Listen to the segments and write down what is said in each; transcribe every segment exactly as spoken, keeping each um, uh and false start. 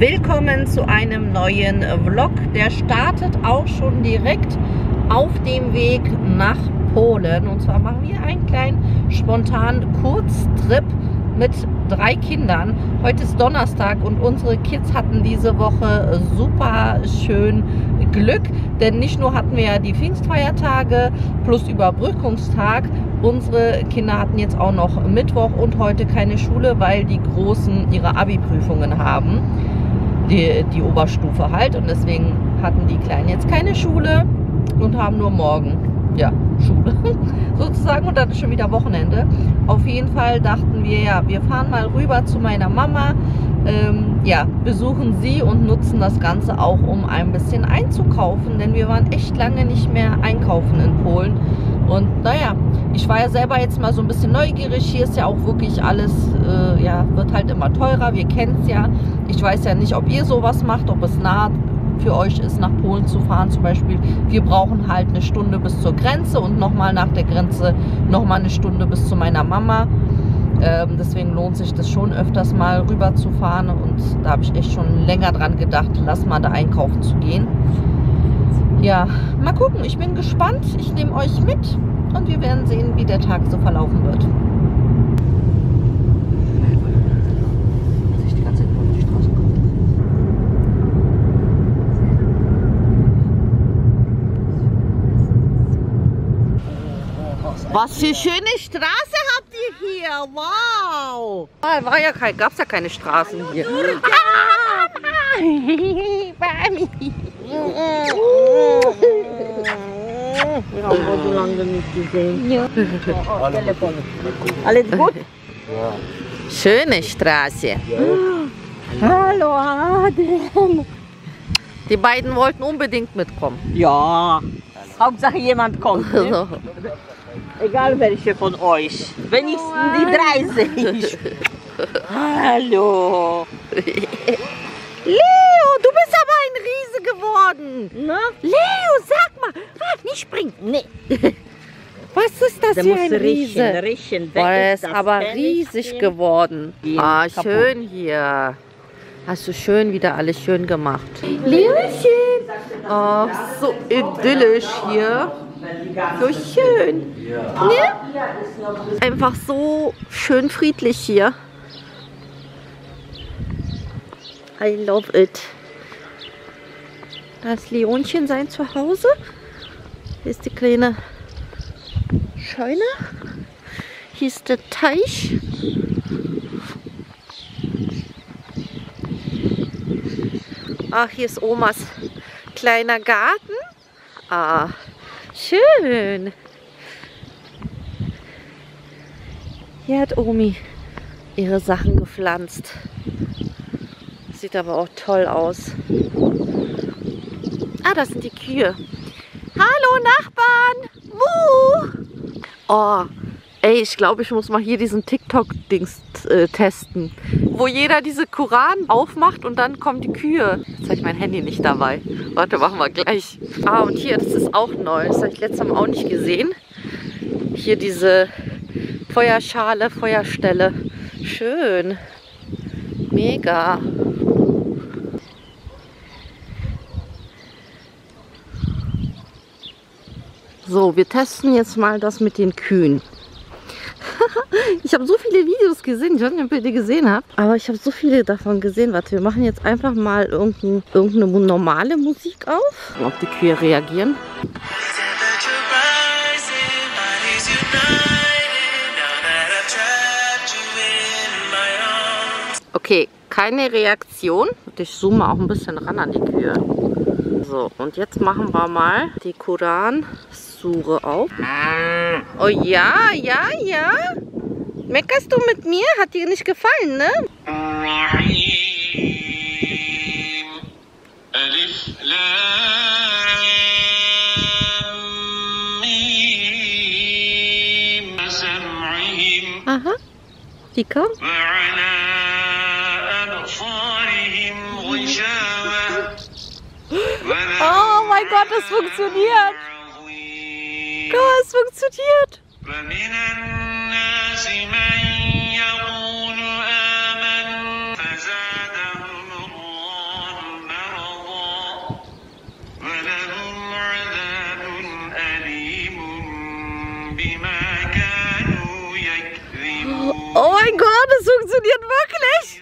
Willkommen zu einem neuen Vlog. Der startet auch schon direkt auf dem Weg nach Polen. Und zwar machen wir einen kleinen spontanen Kurztrip mit drei Kindern. Heute ist Donnerstag und unsere Kids hatten diese Woche super schön Glück. Denn nicht nur hatten wir ja die Pfingstfeiertage plus Überbrückungstag, unsere Kinder hatten jetzt auch noch Mittwoch und heute keine Schule, weil die Großen ihre Abi-Prüfungen haben, die, die Oberstufe halt. Und deswegen hatten die Kleinen jetzt keine Schule und haben nur morgen, ja, Schule sozusagen. Und dann ist schon wieder Wochenende. Auf jeden Fall dachten wir, ja, wir fahren mal rüber zu meiner Mama, ähm, ja, besuchen sie und nutzen das Ganze auch, um ein bisschen einzukaufen. Denn wir waren echt lange nicht mehr einkaufen in Polen. Und naja, ich war ja selber jetzt mal so ein bisschen neugierig. Hier ist ja auch wirklich alles, äh, ja, wird halt immer teurer. Wir kennen es ja. Ich weiß ja nicht, ob ihr sowas macht, ob es nah für euch ist, nach Polen zu fahren zum Beispiel. Wir brauchen halt eine Stunde bis zur Grenze und nochmal nach der Grenze nochmal eine Stunde bis zu meiner Mama. Ähm, deswegen lohnt sich das schon öfters mal rüber zu fahren. Und da habe ich echt schon länger dran gedacht, lass mal da einkaufen zu gehen. Ja, mal gucken. Ich bin gespannt. Ich nehme euch mit und wir werden sehen, wie der Tag so verlaufen wird. Was für schöne Straße habt ihr hier? Wow! War ja kein, gab's ja keine Straßen hier. Wir haben so lange nicht gesehen. Ja. Alles gut? Ja. Schöne Straße. Ja. Hallo Adrian. Die beiden wollten unbedingt mitkommen. Ja. Hauptsache jemand kommt. Ne? Egal welche von euch. Wenn ich die drei sehe. Hallo. Leo, du bist aber ein Riese geworden. Na? Leo, sag mal. Ah, nicht springen. Nee. Was ist das da für ein Riese? Riechen, riechen. Er ist aber riesig geworden. Ah, schön hier. Hast du schön wieder alles schön gemacht. Leochen. Oh, so idyllisch hier. So schön. Ne? Einfach so schön friedlich hier. I love it. Da ist Leonchen sein Zuhause. Hier ist die kleine Scheune. Hier ist der Teich. Ach, hier ist Omas kleiner Garten. Ah, schön. Hier hat Omi ihre Sachen gepflanzt. Sieht aber auch toll aus. Ah, das sind die Kühe. Hallo Nachbarn! Muh! Oh, ey, ich glaube, ich muss mal hier diesen TikTok-Dings äh, testen. Wo jeder diese Koran aufmacht und dann kommen die Kühe. Jetzt habe ich mein Handy nicht dabei. Warte, machen wir gleich. Ah, und hier, das ist auch neu. Das habe ich letztes Mal auch nicht gesehen. Hier diese Feuerschale, Feuerstelle. Schön. Mega. So, wir testen jetzt mal das mit den Kühen. Ich habe so viele Videos gesehen, ich weiß nicht, ob ihr die gesehen habt, aber ich habe so viele davon gesehen. Warte, wir machen jetzt einfach mal irgendein, irgendeine normale Musik auf, ob die Kühe reagieren. Okay, keine Reaktion. Ich zoome auch ein bisschen ran an die Kühe. So, und jetzt machen wir mal die Koran-Sure auf. Oh ja, ja, ja. Meckerst du mit mir? Hat dir nicht gefallen, ne? Aha, die kam. Oh mein Gott, das funktioniert! Gott, es funktioniert! funktioniert wirklich.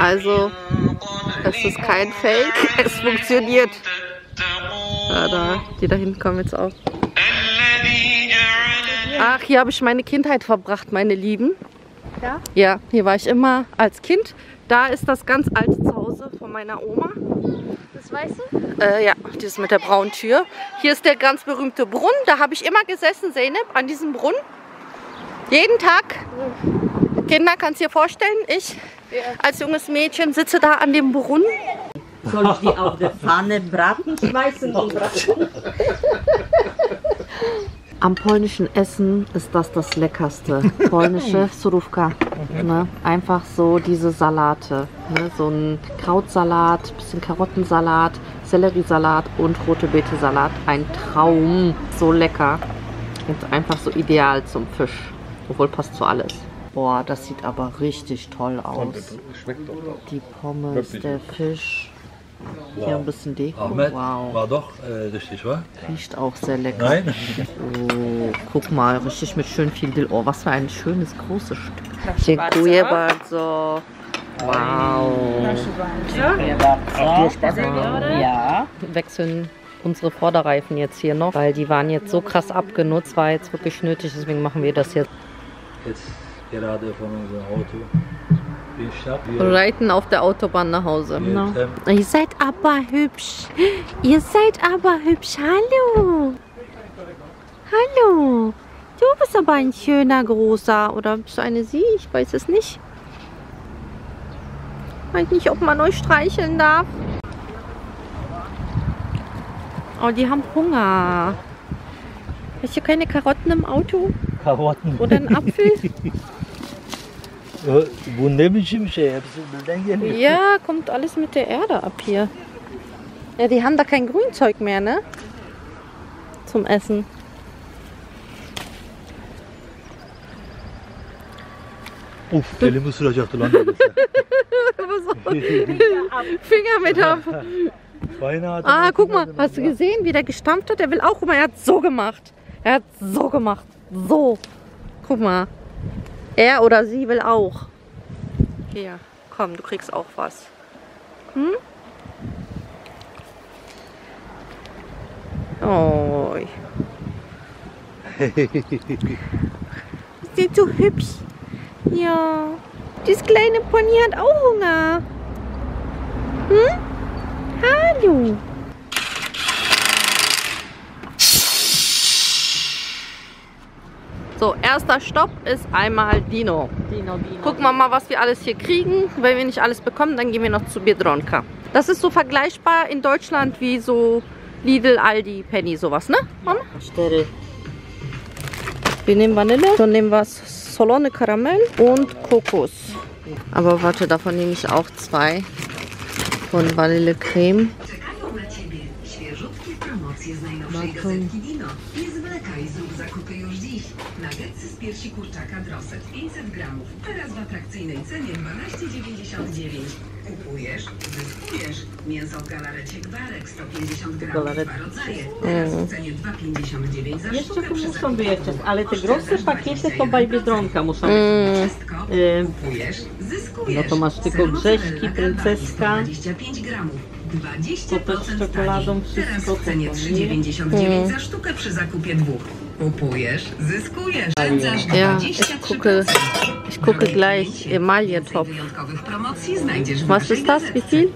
Also, das ist kein Fake, es funktioniert. Da, da, die da hinten kommen jetzt auch. Ach, hier habe ich meine Kindheit verbracht, meine Lieben. Ja? Ja, hier war ich immer als Kind. Da ist das ganz alte Zuhause von meiner Oma. Das weißt du? Äh, ja, dieses mit der braunen Tür. Hier ist der ganz berühmte Brunnen. Da habe ich immer gesessen, Zeynep, an diesem Brunnen. Jeden Tag. Kinder, kannst du dir vorstellen, ich als junges Mädchen sitze da an dem Brunnen. Soll ich die auf der Pfanne braten schmeißen? Und braten? Am polnischen Essen ist das das Leckerste. Polnische Surówka. Ne? Einfach so diese Salate. Ne? So ein Krautsalat, bisschen Karottensalat, Selleriesalat und rote Beete-Salat. Ein Traum. So lecker. Und einfach so ideal zum Fisch. Obwohl passt zu alles. Boah, das sieht aber richtig toll aus. Schmeckt doch auch. Die Pommes, der Fisch. Wow. Hier ein bisschen Deko. Ahmed, wow. War doch äh, richtig, wa? Riecht auch sehr lecker. Nein? Oh, guck mal, richtig mit schön viel Dill. Oh, was für ein schönes, großes Stück. Dziękuję bardzo. Wow. Ja. Wechseln unsere Vorderreifen jetzt hier noch, weil die waren jetzt so krass abgenutzt, war jetzt wirklich nötig, deswegen machen wir das jetzt. Jetzt gerade von unserem Auto. Wir reiten auf der Autobahn nach Hause. No. Ihr seid aber hübsch. Ihr seid aber hübsch. Hallo. Hallo. Du bist aber ein schöner Großer. Oder bist du eine Sie? Ich weiß es nicht. Ich weiß nicht, ob man euch streicheln darf. Oh, die haben Hunger. Hast du keine Karotten im Auto? Karotten. Oder einen Apfel? Ja, kommt alles mit der Erde ab hier. Ja, die haben da kein Grünzeug mehr, ne? Zum Essen. Uff, der musst du auf der Lande. Finger mit ab. Ah, guck mal, hast du gesehen, wie der gestampft hat? Der will auch immer. Er hat so gemacht. Er hat so gemacht. So. Guck mal. Er oder sie will auch. Hier, komm, du kriegst auch was. Hm? Oh. Sieht so hübsch. Ja. Das kleine Pony hat auch Hunger. Hm? Hallo. So, erster Stopp ist einmal Dino. Dino, Dino. Gucken wir mal, was wir alles hier kriegen. Wenn wir nicht alles bekommen, dann gehen wir noch zu Biedronka. Das ist so vergleichbar in Deutschland wie so Lidl, Aldi, Penny, sowas, ne? Mama? Wir nehmen Vanille, dann nehmen wir Solone Karamell und Kokos. Aber warte, davon nehme ich auch zwei von Vanillecreme. Jeszcze tu muszą wyjeżdżać, ale te grosze pakiety to by Biedronka muszą wyjeżdżać. No to masz tylko grześki, princeska. dwadzieścia procent czekoladą, wszystko w cenie trzy dziewięćdziesiąt dziewięć za sztukę przy zakupie dwóch. Kupujesz, zyskujesz, oszczędzasz dwadzieścia trzy procent. Ich gucke gleich Emaillentopf. Was ist das? Wie viel?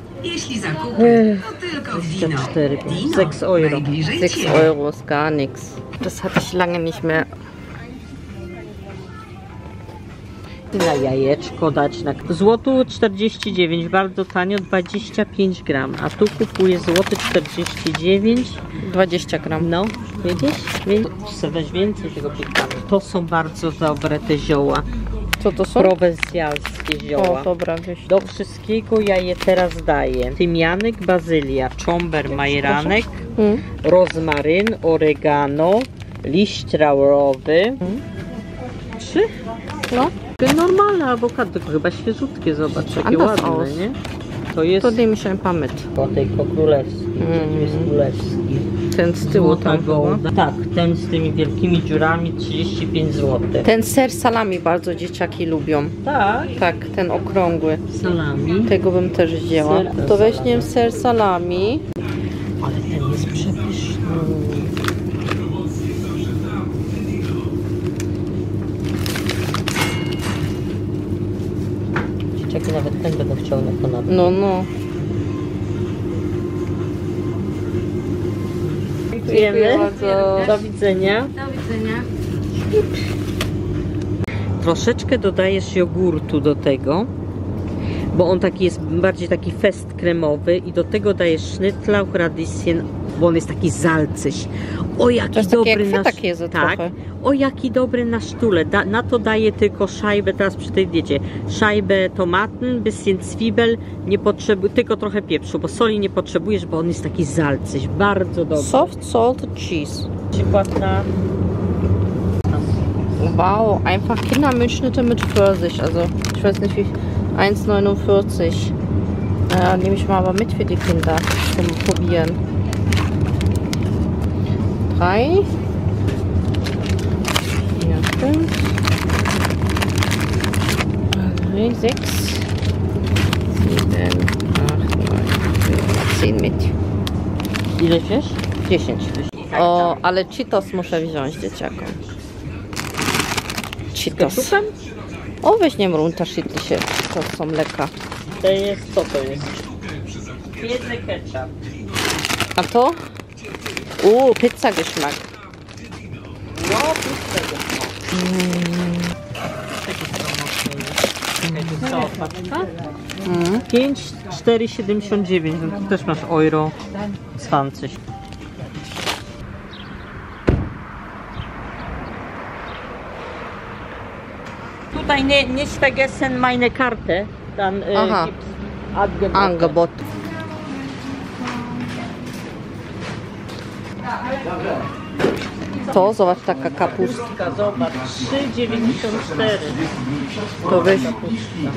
sechs Euro. sechs Euro ist gar nichts. Das hatte ich lange nicht mehr. Na jajeczko dać na złotu czterdzieści dziewięć, bardzo tanio, dwadzieścia pięć gram, a tu kupuję złoty czterdzieści dziewięć, dwadzieścia gram. No, widzisz? Chcę weź więcej tego piekła. To są bardzo dobre te zioła. Co to są? Prowencjalskie zioła. O, dobra, wiesz. Do wszystkiego ja je teraz daję. Tymianek, bazylia, czomber, majeranek, hmm. rozmaryn, oregano, liść laurowy. Hmm. Trzy? No. takie normalne awokado, chyba świeżutkie, zobacz, jakie ładne, aus. Nie? To jest... To daj mi się pamięć. Po tej po królewskiej, mm. to jest królewski. Ten z tyłu Złota tam gołda. Tak, ten z tymi wielkimi dziurami, trzydzieści pięć złotych. Ten ser salami bardzo dzieciaki lubią. Tak? Tak, ten okrągły. Salami. Tego bym też wzięła. Ser to weźmiem ser salami. Ale ten jest przepyszny. Dzieciaki nawet ten będą chciały na kanapę. No, no. Dziękujemy. Do widzenia. Do widzenia. Troszeczkę dodajesz jogurtu do tego, bo on taki jest bardziej taki fest kremowy i do tego dajesz Schnittlauch, Radieschen, bo on jest taki salcyś. O jaki to jest dobry jak nasz... jest tak. O jaki dobry na sztule. Da, na to daję tylko szajbę teraz przy tej diecie. Szajbę tomaten, bisschen Zwiebel, nie potrzebu... tylko trochę pieprzu, bo soli nie potrzebujesz, bo on jest taki salcyś. Bardzo dobry. Soft salt cheese. Przykład na... Wow, einfach Kindermilchschnitte mit Pfirsich. Also, ich weiß nicht wie. eins neunundvierzig. Naja, nehme ich mal aber mit für die Kinder zum Probieren. drei, vier, fünf, sechs, sieben, acht, neun, zehn mit. Ile wiesz? dziesięć. O, ale Cheetos muszę wziąć dzieciakom. Cheetos. O, weźmiemy runterschnittliche się, to są mleka. To jest, co to jest? Piedzy ketchup. A to? Uuu, pizza geschmack. No, pizza geschmack. Mm. pięć cztery siedemdziesiąt dziewięć, no tu też masz euro zwanzig. Tutaj nie, nicht vergessen meine Karte, dann äh, gibt's Angebot. Angebot. To zobacz, taka kapustka, zobacz, trzy dziewięćdziesiąt cztery. To weź,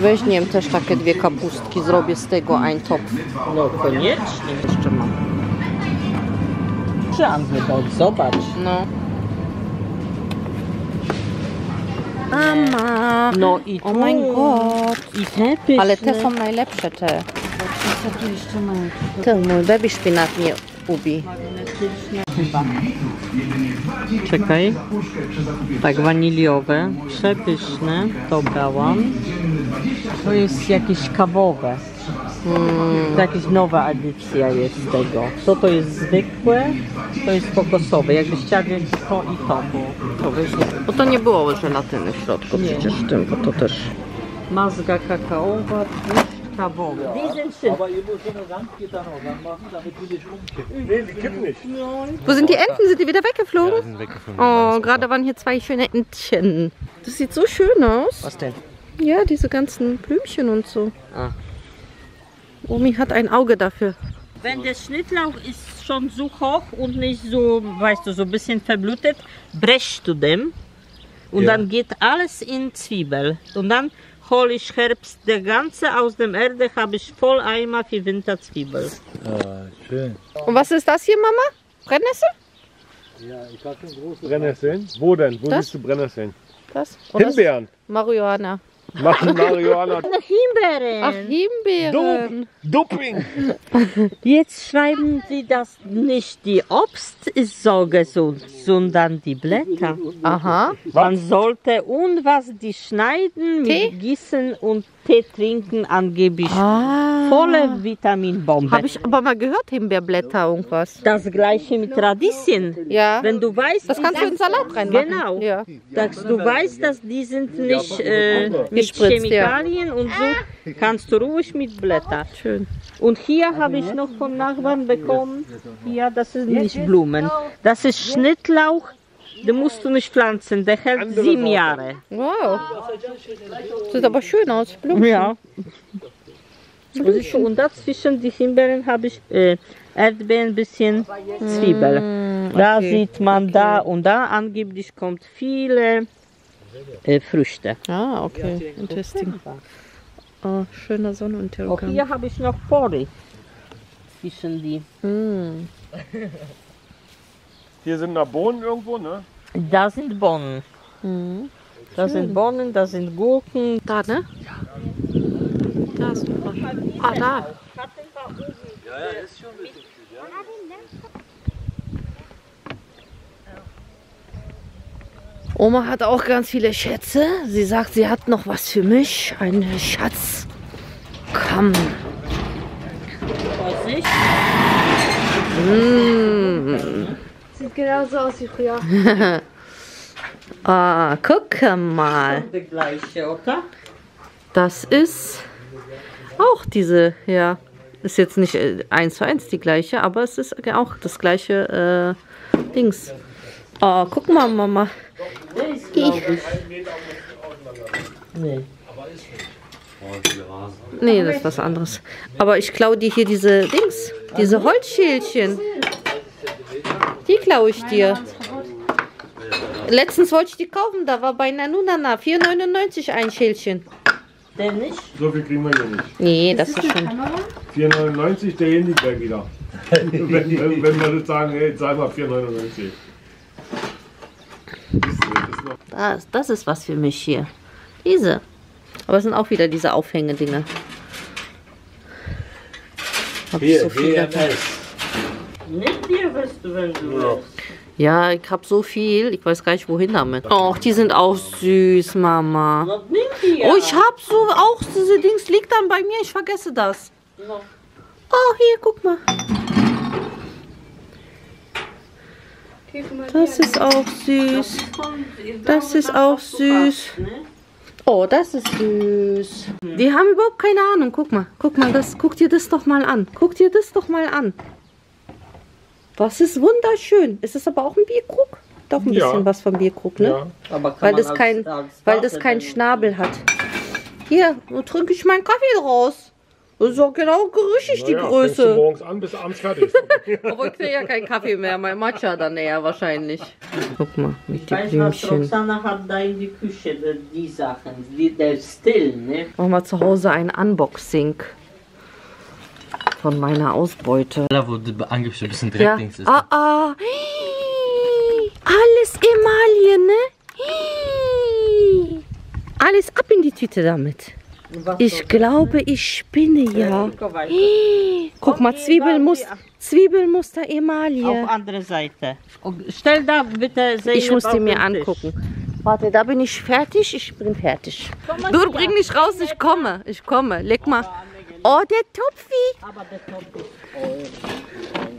weźmiem też takie dwie kapustki, zrobię z tego ein Topf. No koniecznie. Jeszcze mam. Czy Angebot, zobacz. No. Mama. No i tu. Oh my god. I te pyszne. Ale te są najlepsze, te. Co tu jeszcze mamy? Ten mój baby szpinat mnie ubi. Chyba. Czekaj. Tak, waniliowe. Przepyszne. To brałam. To jest jakieś kawowe. Hmm. To jakaś nowa edycja jest z tego. To to jest zwykłe, to jest kokosowe. Jakbyś chciała wiedzieć to i to było. Bo to nie było żelatyny w środku nie. Przecież w tym, bo to też... Mazga kakaowa, tłuszczka woga. Wo sind die Enten? Sind die wieder weggeflogen? Ja, sind weggeflogen. Oh, gerade waren hier zwei schöne Entchen. Das sieht so schön aus. Was denn? Ja, diese ganzen Blümchen und so. Ah. Omi hat ein Auge dafür. Wenn der Schnittlauch ist schon so hoch und nicht so, weißt du, so ein bisschen verblutet, brechst du den und ja. Dann geht alles in Zwiebel. Und dann hole ich Herbst, der ganze aus dem Erde habe ich voll Eimer für Winterzwiebel. Ah, schön. Und was ist das hier, Mama? Brennnessel? Ja, ich habe schon große Brennnesseln. Wo denn? Wo siehst du Brennnesseln? Das? Himbeeren. Marihuana. Machen Marihuana. Himbeeren. Ach, Himbeeren. Dup, Doping. Jetzt schreiben Sie, dass nicht die Obst ist so gesund, sondern die Blätter. Aha. Man sollte und was die schneiden, Tee? Mit Gießen und Tee trinken angeblich. Ah. Volle Vitaminbombe. Habe ich aber mal gehört, Himbeerblätter irgendwas. Das gleiche mit Radieschen. Ja. Wenn du weißt, das kannst du in Salat reinmachen. Genau. Ja. Dass du weißt, dass die sind nicht äh, mit Chemikalien und so kannst du ruhig mit Blätter. Schön. Und hier habe ich noch von Nachbarn bekommen. Hier, das ist nicht Blumen. Das ist Schnittlauch. Den musst du nicht pflanzen, der hält sieben Jahre. Wow. Sieht aber schön aus, Blumen. Ja. Und dazwischen die Himbeeren habe ich äh, Erdbeeren, ein bisschen Zwiebel. Mm, okay. Da sieht man okay. Da und da angeblich kommt viele äh, Früchte. Ah, okay. Interesting. Oh, schöner Sonnenuntergang. Auch hier habe ich noch Porree. Fischen die. Mm. Hier sind noch Bohnen irgendwo, ne? Da sind Bohnen. Mhm. Da sind Bohnen, da sind Gurken. Da, ne? Ja. Da ist noch was. Ah, da. Ja, ja, ist schon ein bisschen kühl, ja. Oma hat auch ganz viele Schätze. Sie sagt, sie hat noch was für mich. Einen Schatz. Komm. Vorsicht. Mmh. Sieht genauso aus wie früher. Ah, guck mal. Das ist auch diese, ja. Ist jetzt nicht eins zu eins die gleiche, aber es ist auch das gleiche äh, Dings. Oh, guck mal, Mama. Nee. Nee, das ist was anderes. Aber ich klaue dir hier diese Dings, diese Holzschälchen. Die klaue ich dir. Letztens wollte ich die kaufen, da war bei Nanunana vier neunundneunzig ein Schälchen. Der nicht? So viel kriegen wir hier nicht. Nee, das ist, ist schon. vier neunundneunzig, der hier liegt gleich wieder. wenn, wenn, wenn wir das sagen, hey, sag mal vier neunundneunzig. Das, das ist was für mich hier. Diese. Aber es sind auch wieder diese Aufhängedinge. Hab ich so viel davon. Nicht dir wirst du, wenn du willst. Ja, ich hab so viel, ich weiß gar nicht wohin damit. Och, die sind auch süß, Mama. Oh, ich hab so auch diese Dings, liegt dann bei mir, ich vergesse das. Oh, hier, guck mal. Das ist auch süß. Das ist auch süß. Oh, das ist süß. Die haben überhaupt keine Ahnung. Guck mal, guck mal, das, guck dir das doch mal an. Guck dir das doch mal an. Das ist wunderschön. Ist das aber auch ein Bierkrug? Doch ein bisschen ja. Was vom Bierkrug, ne? Ja. Aber kann weil, das als, kein, als weil das keinen Schnabel hat. Hier, wo trinke ich meinen Kaffee draus? Das ist auch genau gerüchtig, ja, die Größe. Du morgens an, bis abends fertig. Aber ich kriege ja keinen Kaffee mehr, mein Matcha dann eher wahrscheinlich. Guck mal, mit den Blümchen. Roxana hat da in die Küche die Sachen, die, der Still, ne? Machen wir zu Hause ein Unboxing von meiner Ausbeute. Da wo angeblich ein bisschen direkt links ist. Ah, ah. Alles Emaille, ne? Alles ab in die Tüte damit. Ich glaube, ich spinne ja. Guck mal, Zwiebelmuster, Zwiebelmuster Emaille. Auf andere Seite. Stell da bitte. Ich muss die mir angucken. Warte, da bin ich fertig. Ich bin fertig. Du bring mich raus, ich komme. Ich komme. Leg mal. Oh, der Topfi. Aber der Topfi.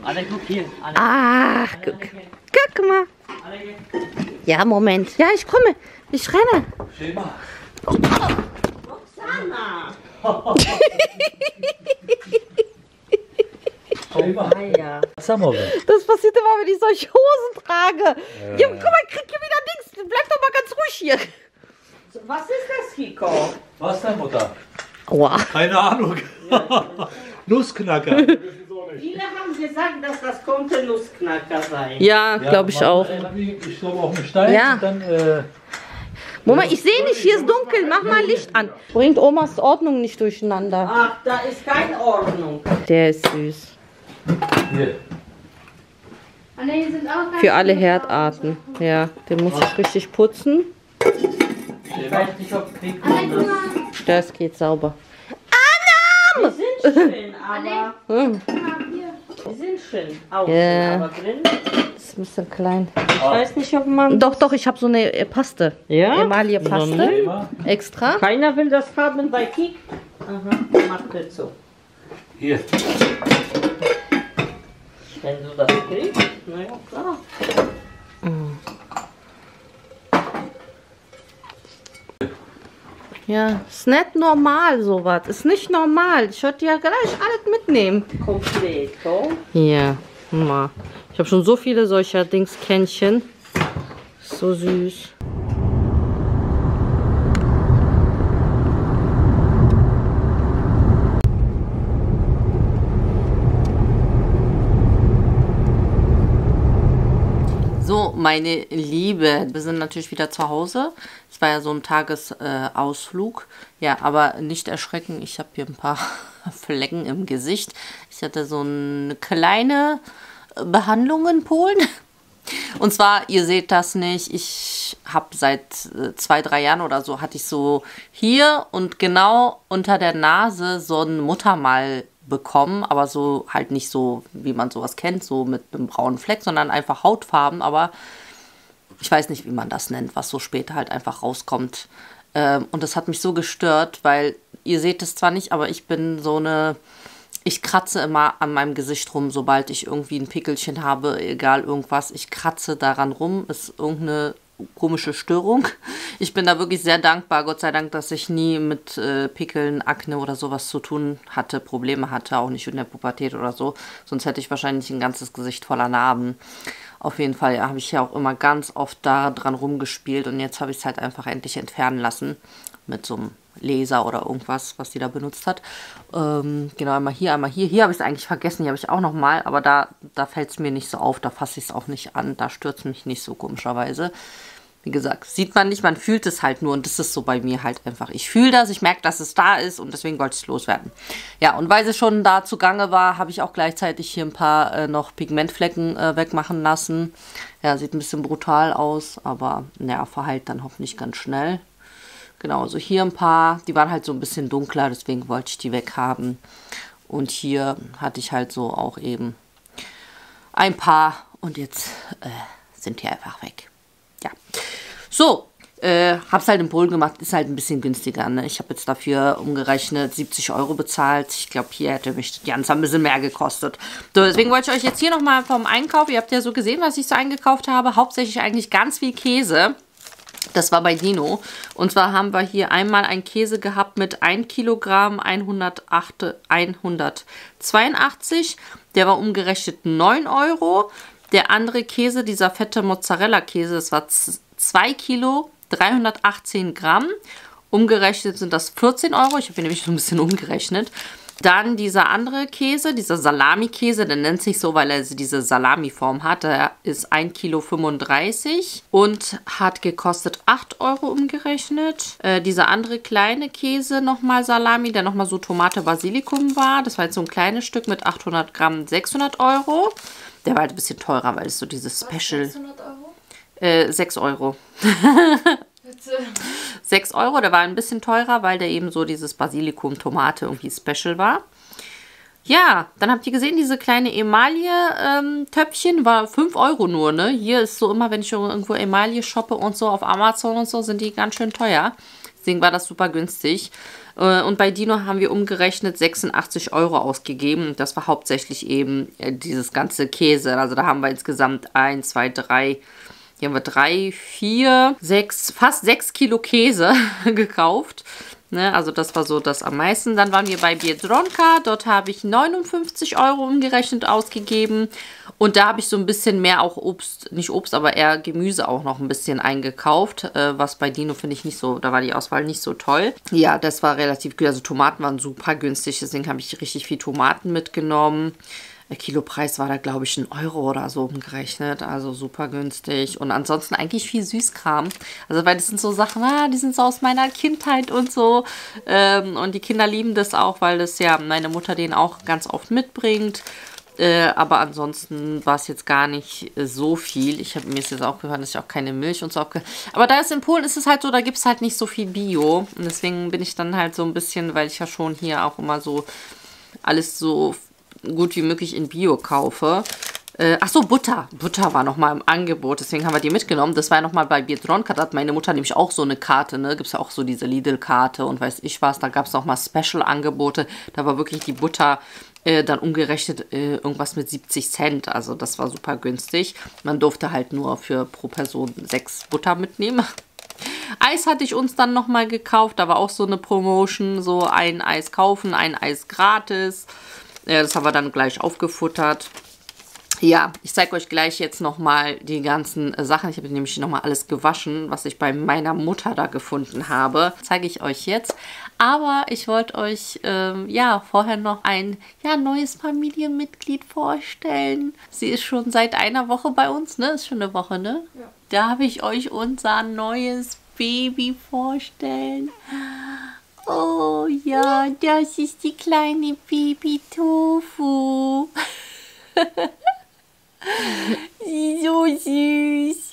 Alle guck hier. Ach, guck. Guck mal. Ja, Moment. Ja, ich komme. Ich renne. Oh. Das passiert immer, wenn ich solche Hosen trage. Ja, ja, guck mal, ich krieg hier wieder nichts. Bleib doch mal ganz ruhig hier. Was ist das, Kiko? Was denn, Mutter? Aua. Keine Ahnung. Nussknacker. Viele haben gesagt, dass das konnte Nussknacker sein. Ja, glaube ich auch. Ich glaube auf den Stein ja. Und dann... Äh, Moment, ich sehe nicht, hier ist dunkel, mach mal Licht an. Bringt Omas Ordnung nicht durcheinander. Ach, da ist keine Ordnung. Der ist süß. Hier. Für alle Herdarten. Ja, den muss ich richtig putzen. Ich weiß nicht, ob Krieg ist. Das geht sauber. Anna! Die sind schön, aber... Hm. Die sind schön. Außen, yeah. Aber drin... Ein bisschen klein. Ich weiß nicht, ob man... Doch, doch, ich habe so eine Paste. Ja? Emaille-Paste. Extra. Keiner will das haben bei Kik. Aha, mach das so. Hier. Wenn du das kriegst, naja, klar. Ja, ist nicht normal sowas. Ist nicht normal. Ich würde ja gleich alles mitnehmen. Komplett, so. Ja, mal. Ich habe schon so viele solcher Dingskännchen. So süß. So, meine Liebe. Wir sind natürlich wieder zu Hause. Es war ja so ein Tagesausflug. Äh, ja, aber nicht erschrecken. Ich habe hier ein paar Flecken im Gesicht. Ich hatte so eine kleine Behandlung in Polen. Und zwar, ihr seht das nicht, ich habe seit zwei, drei Jahren oder so, hatte ich so hier und genau unter der Nase so ein Muttermal bekommen, aber so halt nicht so, wie man sowas kennt, so mit einem braunen Fleck, sondern einfach Hautfarben, aber ich weiß nicht, wie man das nennt, was so später halt einfach rauskommt. Und das hat mich so gestört, weil ihr seht es zwar nicht, aber ich bin so eine... Ich kratze immer an meinem Gesicht rum, sobald ich irgendwie ein Pickelchen habe, egal irgendwas. Ich kratze daran rum, ist irgendeine komische Störung. Ich bin da wirklich sehr dankbar, Gott sei Dank, dass ich nie mit äh, Pickeln, Akne oder sowas zu tun hatte, Probleme hatte, auch nicht in der Pubertät oder so. Sonst hätte ich wahrscheinlich ein ganzes Gesicht voller Narben. Auf jeden Fall habe ich ja auch immer ganz oft daran rumgespielt und jetzt habe ich es halt einfach endlich entfernen lassen mit so einem Laser oder irgendwas, was die da benutzt hat. Ähm, genau, einmal hier, einmal hier. Hier habe ich es eigentlich vergessen, hier habe ich auch nochmal, aber da, da fällt es mir nicht so auf, da fasse ich es auch nicht an, da stört mich nicht so komischerweise. Wie gesagt, sieht man nicht, man fühlt es halt nur und das ist so bei mir halt einfach. Ich fühle das, ich merke, dass es da ist und deswegen wollte ich es loswerden. Ja, und weil sie schon da zugange war, habe ich auch gleichzeitig hier ein paar äh, noch Pigmentflecken äh, wegmachen lassen. Ja, sieht ein bisschen brutal aus, aber naja, verheilt dann hoffentlich ganz schnell. Genau, also hier ein paar, die waren halt so ein bisschen dunkler, deswegen wollte ich die weghaben. Und hier hatte ich halt so auch eben ein paar und jetzt äh, sind die einfach weg. Ja, so, äh, hab's halt in Polen gemacht, ist halt ein bisschen günstiger, ne? Ich habe jetzt dafür umgerechnet siebzig Euro bezahlt. Ich glaube, hier hätte mich ganz ein bisschen mehr gekostet. So, deswegen wollte ich euch jetzt hier nochmal vom Einkauf, ihr habt ja so gesehen, was ich so eingekauft habe, hauptsächlich eigentlich ganz viel Käse. Das war bei Dino. Und zwar haben wir hier einmal einen Käse gehabt mit ein Kilogramm, hundertachtzig, hundertzweiundachtzig. Der war umgerechnet neun Euro. Der andere Käse, dieser fette Mozzarella-Käse, das war zwei Kilo, dreihundertachtzehn Gramm. Umgerechnet sind das vierzehn Euro. Ich habe ihn nämlich so ein bisschen umgerechnet. Dann dieser andere Käse, dieser Salami-Käse, der nennt sich so, weil er diese Salami-Form hat. Der ist ein Kilo fünfunddreißig und hat gekostet acht Euro umgerechnet. Äh, dieser andere kleine Käse, nochmal Salami, der nochmal so Tomate-Basilikum war. Das war jetzt so ein kleines Stück mit achthundert Gramm, sechshundert Euro. Der war halt ein bisschen teurer, weil es so dieses Special... sechshundert Euro? Äh, sechs Euro. sechs Euro, der war ein bisschen teurer, weil der eben so dieses Basilikum-Tomate irgendwie special war. Ja, dann habt ihr gesehen, diese kleine Emaille-Töpfchen ähm, war fünf Euro nur, ne? Hier ist so immer, wenn ich irgendwo Emaille shoppe und so auf Amazon und so, sind die ganz schön teuer. Deswegen war das super günstig. Äh, und bei Dino haben wir umgerechnet sechsundachtzig Euro ausgegeben. Das war hauptsächlich eben äh, dieses ganze Käse. Also da haben wir insgesamt eins, zwei, drei... Hier haben wir drei, vier, sechs, fast sechs Kilo Käse gekauft. Ne, also das war so das am meisten. Dann waren wir bei Biedronka. Dort habe ich neunundfünfzig Euro umgerechnet ausgegeben. Und da habe ich so ein bisschen mehr auch Obst, nicht Obst, aber eher Gemüse auch noch ein bisschen eingekauft. Äh, was bei Dino finde ich nicht so, da war die Auswahl nicht so toll. Ja, das war relativ gut. Also Tomaten waren super günstig, deswegen habe ich richtig viel Tomaten mitgenommen. Der Kilopreis war da, glaube ich, ein Euro oder so umgerechnet. Also super günstig. Und ansonsten eigentlich viel Süßkram. Also, weil das sind so Sachen, ah, die sind so aus meiner Kindheit und so. Ähm, und die Kinder lieben das auch, weil das ja meine Mutter den auch ganz oft mitbringt. Äh, aber ansonsten war es jetzt gar nicht so viel. Ich habe mir jetzt auch gehört, dass ich auch keine Milch und so habe. Aber da ist in Polen, ist es halt so, da gibt es halt nicht so viel Bio. Und deswegen bin ich dann halt so ein bisschen, weil ich ja schon hier auch immer so alles so... gut wie möglich in Bio kaufe. Äh, Achso, Butter. Butter war nochmal im Angebot, deswegen haben wir die mitgenommen. Das war ja nochmal bei Biedronka, da hat meine Mutter nämlich auch so eine Karte, ne? Gibt es ja auch so diese Lidl-Karte und weiß ich was. Da gab es nochmal Special-Angebote. Da war wirklich die Butter äh, dann umgerechnet äh, irgendwas mit siebzig Cent. Also das war super günstig. Man durfte halt nur für pro Person sechs Butter mitnehmen. Eis hatte ich uns dann nochmal gekauft. Da war auch so eine Promotion, so ein Eis kaufen, ein Eis gratis. Das haben wir dann gleich aufgefuttert. Ja, ich zeige euch gleich jetzt nochmal die ganzen Sachen. Ich habe nämlich nochmal alles gewaschen, was ich bei meiner Mutter da gefunden habe. Zeige ich euch jetzt. Aber ich wollte euch ähm, ja vorher noch ein ja, neues Familienmitglied vorstellen. Sie ist schon seit einer Woche bei uns, ne? Ist schon eine Woche, ne? Ja. Da habe ich euch unser neues Baby vorstellen. Oh ja, das ist die kleine Baby-Tofu. So süß.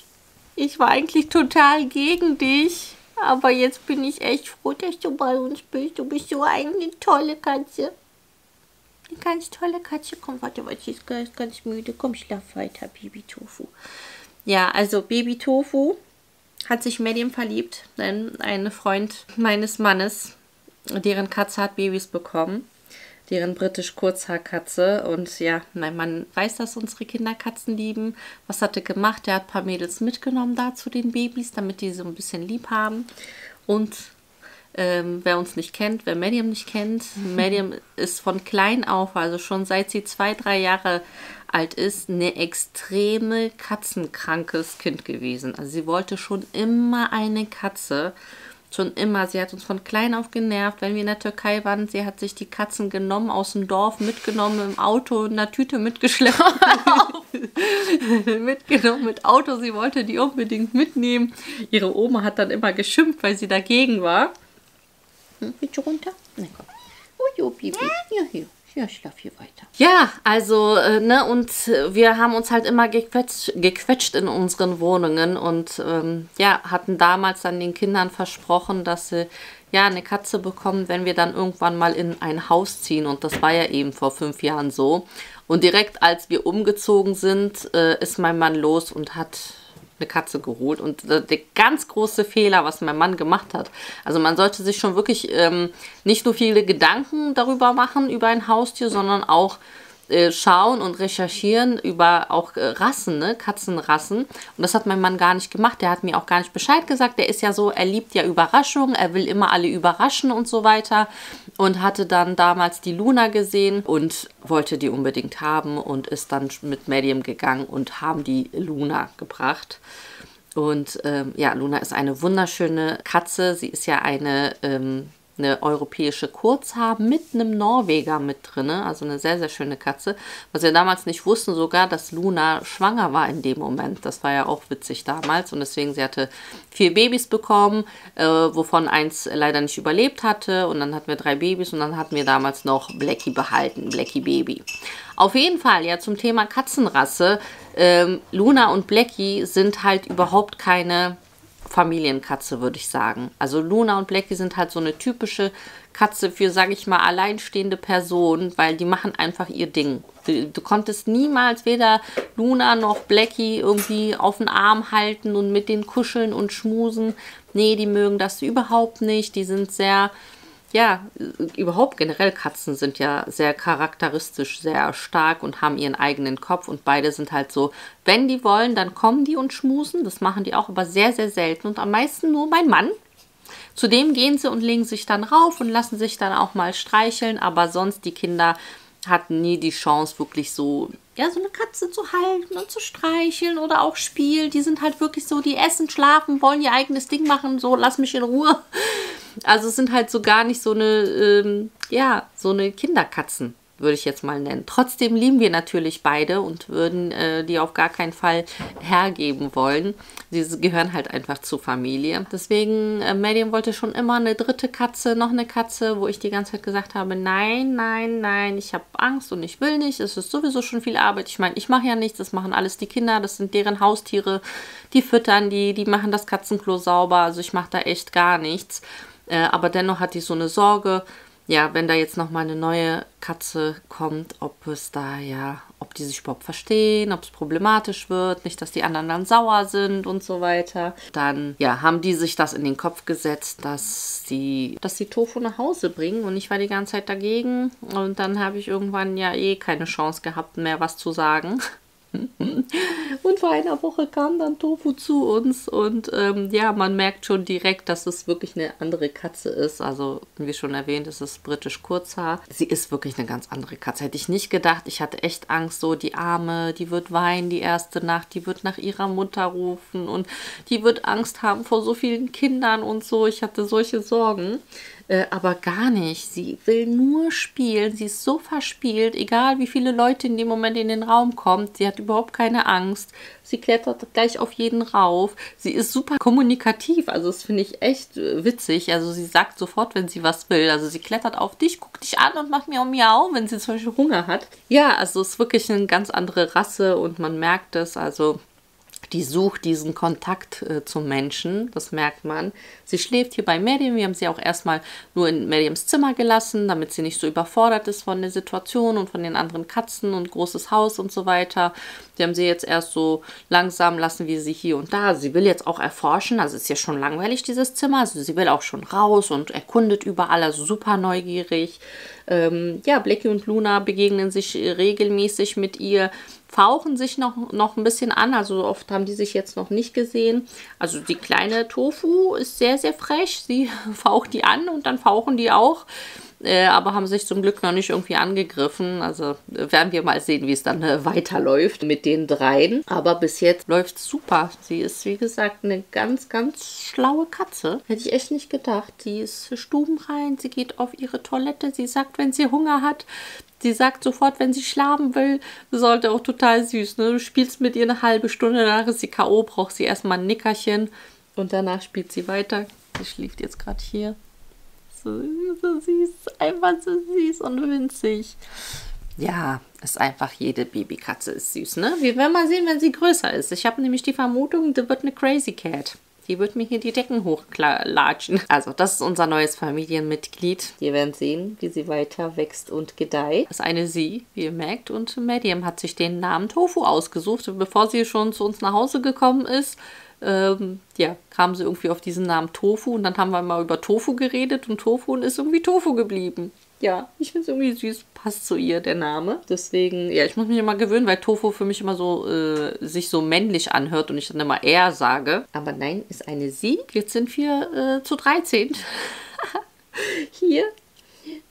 Ich war eigentlich total gegen dich, aber jetzt bin ich echt froh, dass du bei uns bist. Du bist so eine tolle Katze. Eine ganz tolle Katze. Komm, warte, warte, sie ist ganz, ganz müde. Komm, schlaf weiter, Baby-Tofu. Ja, also Baby-Tofu hat sich Medium verliebt, denn ein Freund meines Mannes, deren Katze hat Babys bekommen. Deren britisch Kurzhaarkatze. Und ja, mein Mann weiß, dass unsere Kinder Katzen lieben. Was hat er gemacht? Er hat ein paar Mädels mitgenommen da zu den Babys, damit die so ein bisschen lieb haben. Und ähm, wer uns nicht kennt, wer Medium nicht kennt, Medium ist von klein auf, also schon seit sie zwei, drei Jahre alt ist, eine extreme katzenkrankes Kind gewesen. Also sie wollte schon immer eine Katze. Schon immer. Sie hat uns von klein auf genervt, wenn wir in der Türkei waren. Sie hat sich die Katzen genommen, aus dem Dorf mitgenommen, im Auto, in einer Tüte mitgeschleppt. mitgenommen mit Auto. Sie wollte die unbedingt mitnehmen. Ihre Oma hat dann immer geschimpft, weil sie dagegen war. Hm, willst du runter? Na komm. Oh, Baby. Ja, hier. Ja, ich schlafe hier weiter. Ja, also, äh, ne, und wir haben uns halt immer gequetscht, gequetscht in unseren Wohnungen und, ähm, ja, hatten damals dann den Kindern versprochen, dass sie, ja, eine Katze bekommen, wenn wir dann irgendwann mal in ein Haus ziehen. Und das war ja eben vor fünf Jahren so. Und direkt als wir umgezogen sind, äh, ist mein Mann los und hat eine Katze geholt. Und der ganz große Fehler, was mein Mann gemacht hat. Also man sollte sich schon wirklich ähm, nicht nur viele Gedanken darüber machen, über ein Haustier, sondern auch äh, schauen und recherchieren über auch äh, Rassen, ne? Katzenrassen. Und das hat mein Mann gar nicht gemacht. Der hat mir auch gar nicht Bescheid gesagt. Der ist ja so, er liebt ja Überraschungen, er will immer alle überraschen und so weiter. Und hatte dann damals die Luna gesehen und wollte die unbedingt haben und ist dann mit Medium gegangen und haben die Luna gebracht. Und ähm, ja, Luna ist eine wunderschöne Katze. Sie ist ja eine, ähm, eine europäische Kurzhaar mit einem Norweger mit drin. Also eine sehr, sehr schöne Katze. Was wir damals nicht wussten sogar, dass Luna schwanger war in dem Moment. Das war ja auch witzig damals. Und deswegen, sie hatte vier Babys bekommen, äh, wovon eins leider nicht überlebt hatte. Und dann hatten wir drei Babys und dann hatten wir damals noch Blackie behalten, Blackie Baby. Auf jeden Fall, ja, zum Thema Katzenrasse. Ähm, Luna und Blackie sind halt überhaupt keine Familienkatze, würde ich sagen. Also Luna und Blackie sind halt so eine typische Katze für, sage ich mal, alleinstehende Personen, weil die machen einfach ihr Ding. Du, du konntest niemals weder Luna noch Blackie irgendwie auf den Arm halten und mit denen kuscheln und schmusen. Nee, die mögen das überhaupt nicht. Die sind sehr, ja, überhaupt generell Katzen sind ja sehr charakteristisch, sehr stark und haben ihren eigenen Kopf. Und beide sind halt so, wenn die wollen, dann kommen die und schmusen. Das machen die auch, aber sehr, sehr selten. Und am meisten nur mein Mann. Zudem gehen sie und legen sich dann rauf und lassen sich dann auch mal streicheln. Aber sonst, die Kinder hatten nie die Chance, wirklich so, ja, so eine Katze zu halten und zu streicheln oder auch spielen. Die sind halt wirklich so, die essen, schlafen, wollen ihr eigenes Ding machen, so, lass mich in Ruhe. Also es sind halt so gar nicht so eine, ähm, ja, so eine Kinderkatzen, würde ich jetzt mal nennen. Trotzdem lieben wir natürlich beide und würden äh, die auf gar keinen Fall hergeben wollen. Sie gehören halt einfach zur Familie. Deswegen, äh, Medium wollte schon immer eine dritte Katze, noch eine Katze, wo ich die ganze Zeit gesagt habe, nein, nein, nein, ich habe Angst und ich will nicht. Es ist sowieso schon viel Arbeit. Ich meine, ich mache ja nichts, das machen alles die Kinder, das sind deren Haustiere, die füttern die, die machen das Katzenklo sauber. Also ich mache da echt gar nichts. Äh, aber dennoch hatte ich so eine Sorge, ja, wenn da jetzt nochmal eine neue Katze kommt, ob es da, ja, ob die sich überhaupt verstehen, ob es problematisch wird, nicht, dass die anderen dann sauer sind und so weiter. Dann, ja, haben die sich das in den Kopf gesetzt, dass die, dass die Tofu nach Hause bringen und ich war die ganze Zeit dagegen und dann habe ich irgendwann ja eh keine Chance gehabt, mehr was zu sagen. Und vor einer Woche kam dann Tofu zu uns und ähm, ja, man merkt schon direkt, dass es wirklich eine andere Katze ist. Also wie schon erwähnt, es ist britisch Kurzhaar. Sie ist wirklich eine ganz andere Katze. Hätte ich nicht gedacht. Ich hatte echt Angst, so die Arme, die wird weinen die erste Nacht, die wird nach ihrer Mutter rufen und die wird Angst haben vor so vielen Kindern und so. Ich hatte solche Sorgen. Äh, aber gar nicht. Sie will nur spielen. Sie ist so verspielt, egal wie viele Leute in dem Moment in den Raum kommen. Sie hat überhaupt keine Angst. Sie klettert gleich auf jeden rauf. Sie ist super kommunikativ. Also das finde ich echt äh, witzig. Also sie sagt sofort, wenn sie was will. Also sie klettert auf dich, guckt dich an und macht miau miau, wenn sie zum Beispiel Hunger hat. Ja, also es ist wirklich eine ganz andere Rasse und man merkt es. Also die sucht diesen Kontakt äh, zum Menschen, das merkt man. Sie schläft hier bei Medium, wir haben sie auch erstmal nur in Mediums Zimmer gelassen, damit sie nicht so überfordert ist von der Situation und von den anderen Katzen und großes Haus und so weiter. Wir haben sie jetzt erst so langsam, lassen wir sie hier und da. Sie will jetzt auch erforschen, also ist ja schon langweilig dieses Zimmer, also sie will auch schon raus und erkundet überall, also super neugierig. Ähm, ja, Blackie und Luna begegnen sich regelmäßig mit ihr, fauchen sich noch, noch ein bisschen an, also oft haben die sich jetzt noch nicht gesehen. Also die kleine Tofu ist sehr, sehr frech, sie faucht die an und dann fauchen die auch, äh, aber haben sich zum Glück noch nicht irgendwie angegriffen. Also werden wir mal sehen, wie es dann äh, weiterläuft mit den dreien, aber bis jetzt läuft es super. Sie ist, wie gesagt, eine ganz, ganz schlaue Katze. Hätte ich echt nicht gedacht. Die ist stubenrein, sie geht auf ihre Toilette, sie sagt, wenn sie Hunger hat. Sie sagt sofort, wenn sie schlafen will, sollte auch total süß. Ne? Du spielst mit ihr eine halbe Stunde, danach ist sie K O, braucht sie erstmal ein Nickerchen und danach spielt sie weiter. Sie schläft jetzt gerade hier. So süß, so süß, einfach so süß und winzig. Ja, ist einfach, jede Babykatze ist süß. Ne? Wir werden mal sehen, wenn sie größer ist. Ich habe nämlich die Vermutung, die wird eine Crazy Cat. Die wird mir hier die Decken hochlatschen. Also das ist unser neues Familienmitglied. Wir werden sehen, wie sie weiter wächst und gedeiht. Das ist eine sie, wie ihr merkt. Und Medium hat sich den Namen Tofu ausgesucht. Bevor sie schon zu uns nach Hause gekommen ist, ähm, ja, kamen sie irgendwie auf diesen Namen Tofu. Und dann haben wir mal über Tofu geredet. Und Tofu ist irgendwie Tofu geblieben. Ja, ich finde es irgendwie süß, passt zu ihr, der Name. Deswegen, ja, ich muss mich immer gewöhnen, weil Tofu für mich immer so, äh, sich so männlich anhört und ich dann immer er sage. Aber nein, ist eine sie. Jetzt sind wir äh, zu dreizehn. Hier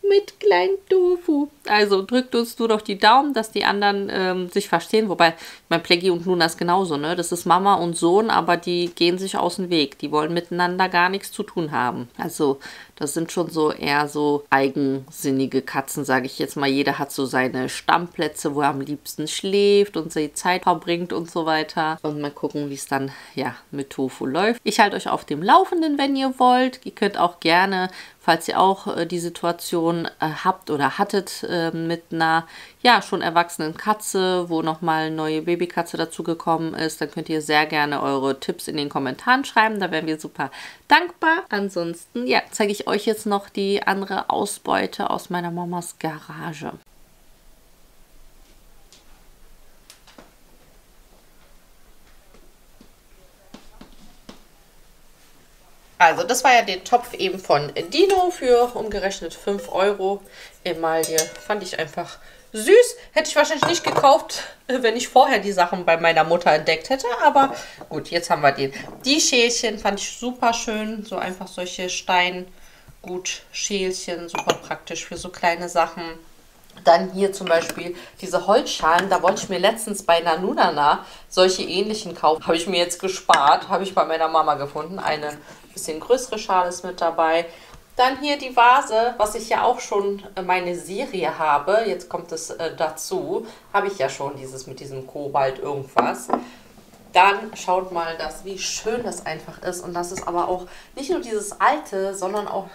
mit kleinen Tofu. Also drückt uns nur doch die Daumen, dass die anderen ähm, sich verstehen. Wobei, mein Blackie und Luna ist genauso, ne? Das ist Mama und Sohn, aber die gehen sich aus dem Weg. Die wollen miteinander gar nichts zu tun haben. Also das sind schon so eher so eigensinnige Katzen, sage ich jetzt mal. Jeder hat so seine Stammplätze, wo er am liebsten schläft und seine Zeit verbringt und so weiter. Und mal gucken, wie es dann ja mit Tofu läuft. Ich halte euch auf dem Laufenden, wenn ihr wollt. Ihr könnt auch gerne, falls ihr auch äh, die Situation äh, habt oder hattet äh, mit einer ja schon erwachsenen Katze, wo nochmal eine neue Babykatze dazugekommen ist, dann könnt ihr sehr gerne eure Tipps in den Kommentaren schreiben. Da wären wir super dankbar. Ansonsten ja, zeige ich euch euch jetzt noch die andere Ausbeute aus meiner Mamas Garage. Also das war ja der Topf eben von Dino für umgerechnet fünf Euro. Emaille fand ich einfach süß. Hätte ich wahrscheinlich nicht gekauft, wenn ich vorher die Sachen bei meiner Mutter entdeckt hätte. Aber gut, jetzt haben wir den. Die Schälchen fand ich super schön. So einfach solche Stein. Gut, Schälchen, super praktisch für so kleine Sachen. Dann hier zum Beispiel diese Holzschalen, da wollte ich mir letztens bei Nanunana solche ähnlichen kaufen. Habe ich mir jetzt gespart, habe ich bei meiner Mama gefunden. Eine bisschen größere Schale ist mit dabei. Dann hier die Vase, was ich ja auch schon meine Serie habe. Jetzt kommt es äh, dazu. Habe ich ja schon dieses mit diesem Kobalt irgendwas. Dann schaut mal, das, wie schön das einfach ist. Und das ist aber auch nicht nur dieses alte, sondern auch,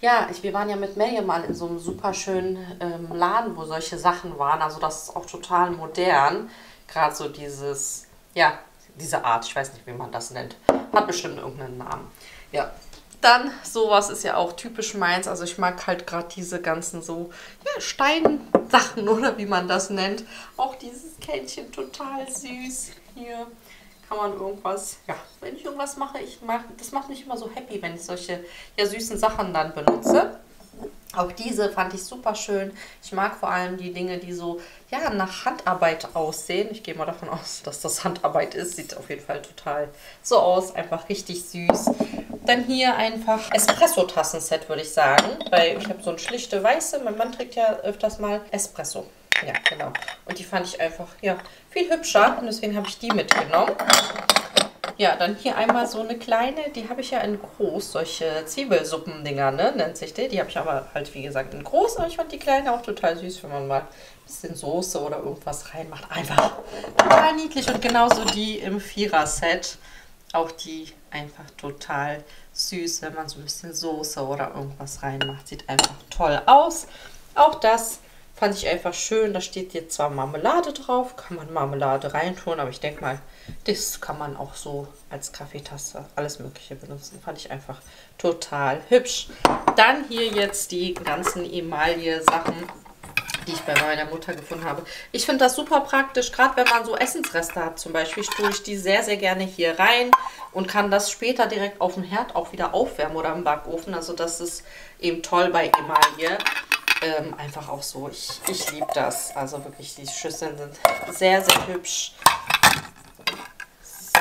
ja, ich, wir waren ja mit Mariam mal in so einem super schönen ähm, Laden, wo solche Sachen waren. Also das ist auch total modern. Gerade so dieses, ja, diese Art, ich weiß nicht, wie man das nennt. Hat bestimmt irgendeinen Namen. Ja, dann sowas ist ja auch typisch meins. Also ich mag halt gerade diese ganzen so, ja, Steinsachen oder wie man das nennt. Auch dieses Kännchen total süß hier. Kann man irgendwas, ja, wenn ich irgendwas mache, ich mache, das macht mich immer so happy, wenn ich solche ja, süßen Sachen dann benutze. Auch diese fand ich super schön. Ich mag vor allem die Dinge, die so ja, nach Handarbeit aussehen. Ich gehe mal davon aus, dass das Handarbeit ist. Sieht auf jeden Fall total so aus. Einfach richtig süß. Dann hier einfach Espresso-Tassenset, würde ich sagen. Weil ich habe so eine schlichte weiße. Mein Mann trägt ja öfters mal Espresso. Ja, genau. Und die fand ich einfach ja, viel hübscher. Und deswegen habe ich die mitgenommen. Ja, dann hier einmal so eine kleine, die habe ich ja in groß, solche Zwiebelsuppendinger, ne, nennt sich die. Die habe ich aber halt, wie gesagt, in groß, aber ich fand die kleine auch total süß, wenn man mal ein bisschen Soße oder irgendwas reinmacht. Einfach total niedlich und genauso die im Vierer-Set. Auch die einfach total süß, wenn man so ein bisschen Soße oder irgendwas reinmacht. Sieht einfach toll aus. Auch das fand ich einfach schön. Da steht jetzt zwar Marmelade drauf, kann man Marmelade reintun, aber ich denke mal, das kann man auch so als Kaffeetasse, alles Mögliche benutzen. Fand ich einfach total hübsch. Dann hier jetzt die ganzen Emaille-Sachen, die ich bei meiner Mutter gefunden habe. Ich finde das super praktisch, gerade wenn man so Essensreste hat zum Beispiel, tue ich die sehr, sehr gerne hier rein und kann das später direkt auf dem Herd auch wieder aufwärmen oder im Backofen. Also das ist eben toll bei Emaille. Ähm, einfach auch so. Ich, ich liebe das. Also wirklich, die Schüsseln sind sehr, sehr hübsch.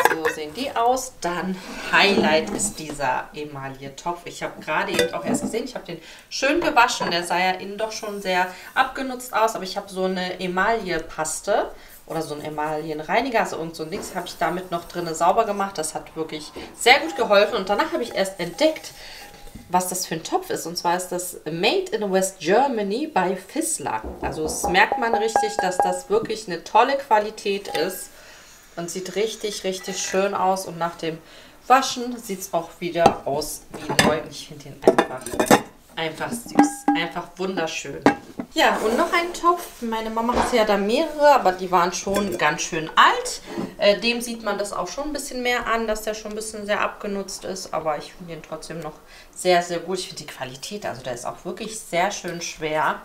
So sehen die aus. Dann Highlight ist dieser Emaille-Topf. Ich habe gerade eben auch erst gesehen, ich habe den schön gewaschen. Der sah ja innen doch schon sehr abgenutzt aus, aber ich habe so eine Emaille-Paste oder so einen Emaillenreiniger, also irgend so ein Dings, habe ich damit noch drin sauber gemacht. Das hat wirklich sehr gut geholfen und danach habe ich erst entdeckt, was das für ein Topf ist. Und zwar ist das Made in West Germany bei Fissler. Also das merkt man richtig, dass das wirklich eine tolle Qualität ist. Und sieht richtig, richtig schön aus. Und nach dem Waschen sieht es auch wieder aus wie neu. Ich finde den einfach, einfach süß. Einfach wunderschön. Ja, und noch ein Topf. Meine Mama hatte ja da mehrere, aber die waren schon ganz schön alt. Äh, dem sieht man das auch schon ein bisschen mehr an, dass der schon ein bisschen sehr abgenutzt ist. Aber ich finde den trotzdem noch sehr, sehr gut. Ich finde die Qualität, also der ist auch wirklich sehr schön schwer.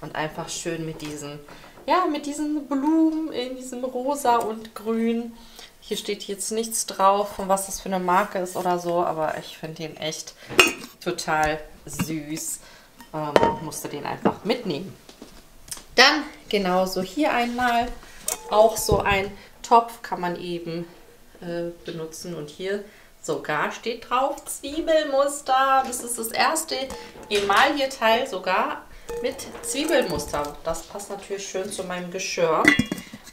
Und einfach schön mit diesen, ja, mit diesen Blumen in diesem Rosa und Grün. Hier steht jetzt nichts drauf, von was das für eine Marke ist oder so. Aber ich finde den echt total süß. Ähm, musste den einfach mitnehmen. Dann genauso hier einmal auch so ein Topf, kann man eben äh, benutzen. Und hier sogar steht drauf Zwiebelmuster. Das ist das erste Emaille-Teil sogar mit Zwiebelmuster. Das passt natürlich schön zu meinem Geschirr.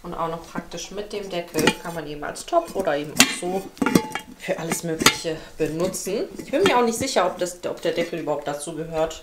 Und auch noch praktisch mit dem Deckel kann man eben als Topf oder eben auch so für alles Mögliche benutzen. Ich bin mir auch nicht sicher, ob, das, ob der Deckel überhaupt dazu gehört.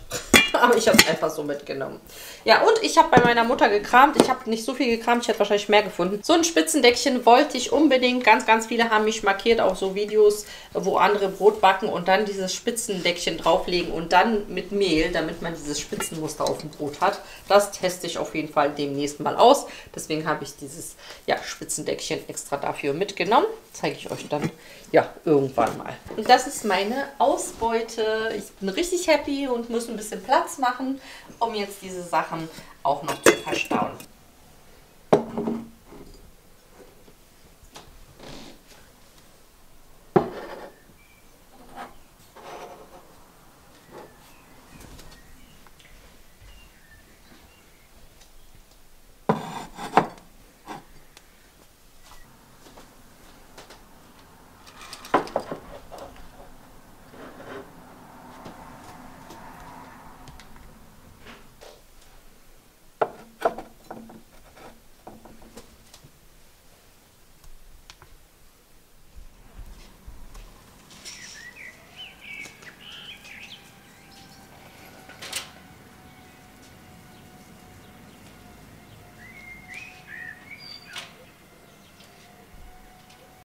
Aber ich habe es einfach so mitgenommen. Ja, und ich habe bei meiner Mutter gekramt. Ich habe nicht so viel gekramt, ich hätte wahrscheinlich mehr gefunden. So ein Spitzendeckchen wollte ich unbedingt. Ganz, ganz viele haben mich markiert, auch so Videos, wo andere Brot backen und dann dieses Spitzendeckchen drauflegen und dann mit Mehl, damit man dieses Spitzenmuster auf dem Brot hat. Das teste ich auf jeden Fall demnächst mal aus. Deswegen habe ich dieses ja, Spitzendeckchen extra dafür mitgenommen. Zeige ich euch dann ja irgendwann mal. Und das ist meine Ausbeute. Ich bin richtig happy und muss ein bisschen Platz machen, um jetzt diese Sachen auch noch zu verstauen.